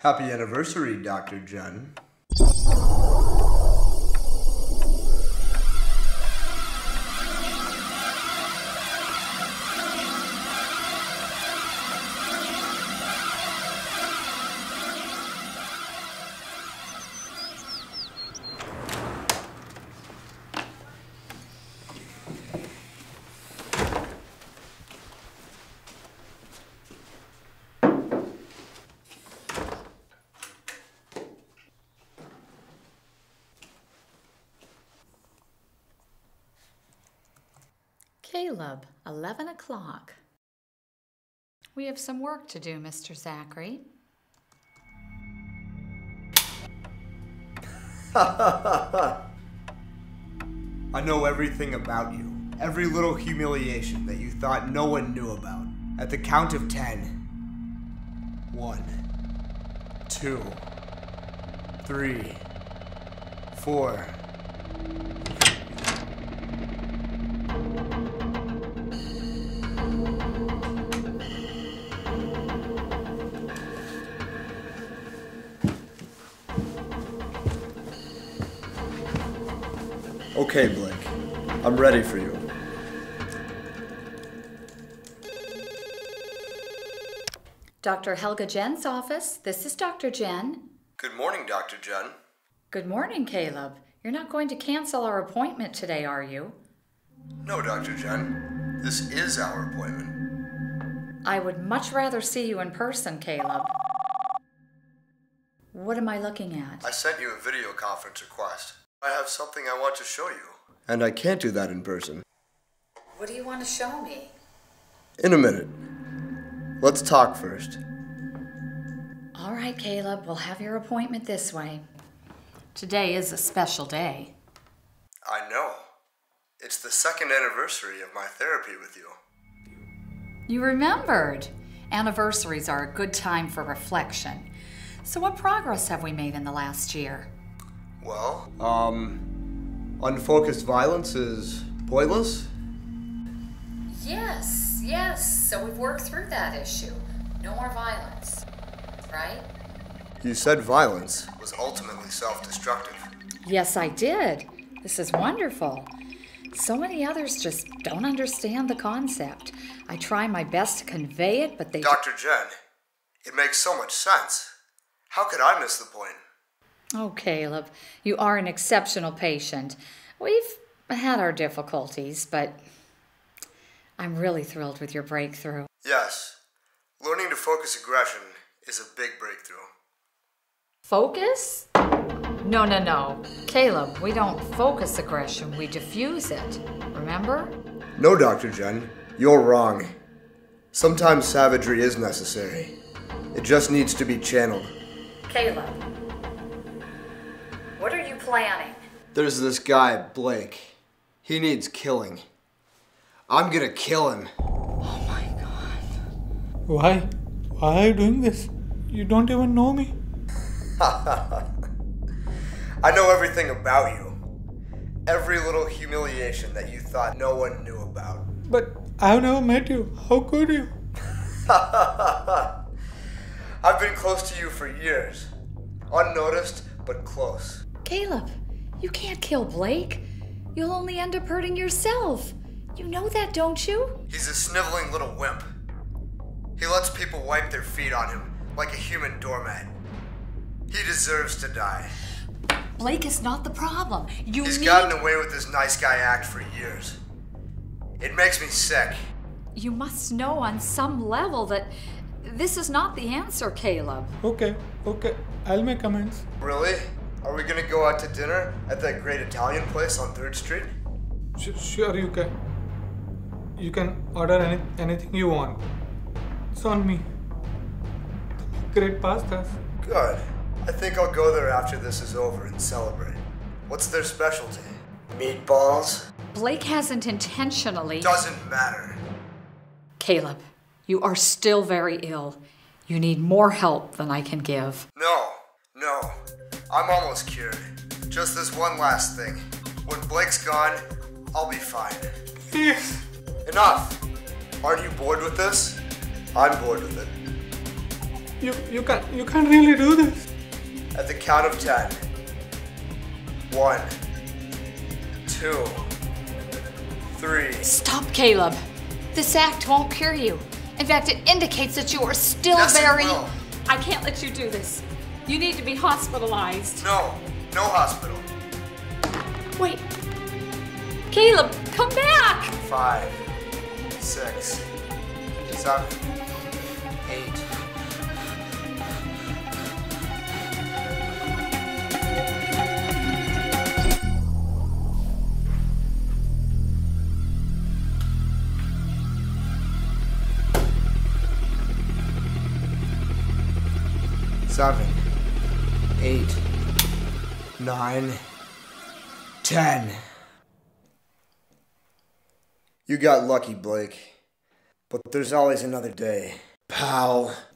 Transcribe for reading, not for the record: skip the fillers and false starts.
Happy anniversary, Dr. Jen. Kaleb, 11 o'clock. We have some work to do, Mr. Zachary. I know everything about you. Every little humiliation that you thought no one knew about. At the count of 10. 1, 2, 3, 4. Okay, Blake. I'm ready for you. Dr. Helga Jen's office. This is Dr. Jen. Good morning, Dr. Jen. Good morning, Kaleb. You're not going to cancel our appointment today, are you? No, Dr. Jen. This is our appointment. I would much rather see you in person, Kaleb. What am I looking at? I sent you a video conference request. I have something I want to show you. And I can't do that in person. What do you want to show me? In a minute. Let's talk first. All right, Kaleb. We'll have your appointment this way. Today is a special day. I know. It's the second anniversary of my therapy with you. You remembered. Anniversaries are a good time for reflection. So what progress have we made in the last year? Well, unfocused violence is pointless? Yes, so we've worked through that issue. No more violence, right? You said violence was ultimately self-destructive. Yes, I did. This is wonderful. So many others just don't understand the concept. I try my best to convey it, but they... Dr. Jen, it makes so much sense. How could I miss the point? Oh, Kaleb, you are an exceptional patient. We've had our difficulties, but I'm really thrilled with your breakthrough. Yes. Learning to focus aggression is a big breakthrough. Focus? No. Kaleb, we don't focus aggression, we diffuse it. Remember? No, Dr. Jen. You're wrong. Sometimes savagery is necessary. It just needs to be channeled. Kaleb. What are you planning? There's this guy, Blake. He needs killing. I'm gonna kill him. Oh my God. Why are you doing this? You don't even know me. I know everything about you. Every little humiliation that you thought no one knew about. But I've never met you. How could you? I've been close to you for years. Unnoticed, but close. Kaleb, you can't kill Blake. You'll only end up hurting yourself. You know that, don't you? He's a sniveling little wimp. He lets people wipe their feet on him like a human doormat. He deserves to die. Blake is not the problem. He's gotten away with this nice guy act for years. It makes me sick. You must know on some level that this is not the answer, Kaleb. Okay. I'll make amends. Really? Are we gonna go out to dinner at that great Italian place on 3rd Street? Sure, you can. You can order anything you want. It's on me. Great pastas. Good. I think I'll go there after this is over and celebrate. What's their specialty? Meatballs? Blake hasn't intentionally... Doesn't matter. Kaleb, you are still very ill. You need more help than I can give. No. I'm almost cured. Just this one last thing. When Blake's gone, I'll be fine. Enough! Aren't you bored with this? I'm bored with it. You can't really do this. At the count of 10. 1, 2, 3. Stop, Kaleb. This act won't cure you. In fact, it indicates that you are still very... I can't let you do this. You need to be hospitalized. No, no hospital. Wait. Kaleb, come back! 5, 6, 7, 8. Seven, 8, 9, 10. You got lucky, Blake. But there's always another day, pal.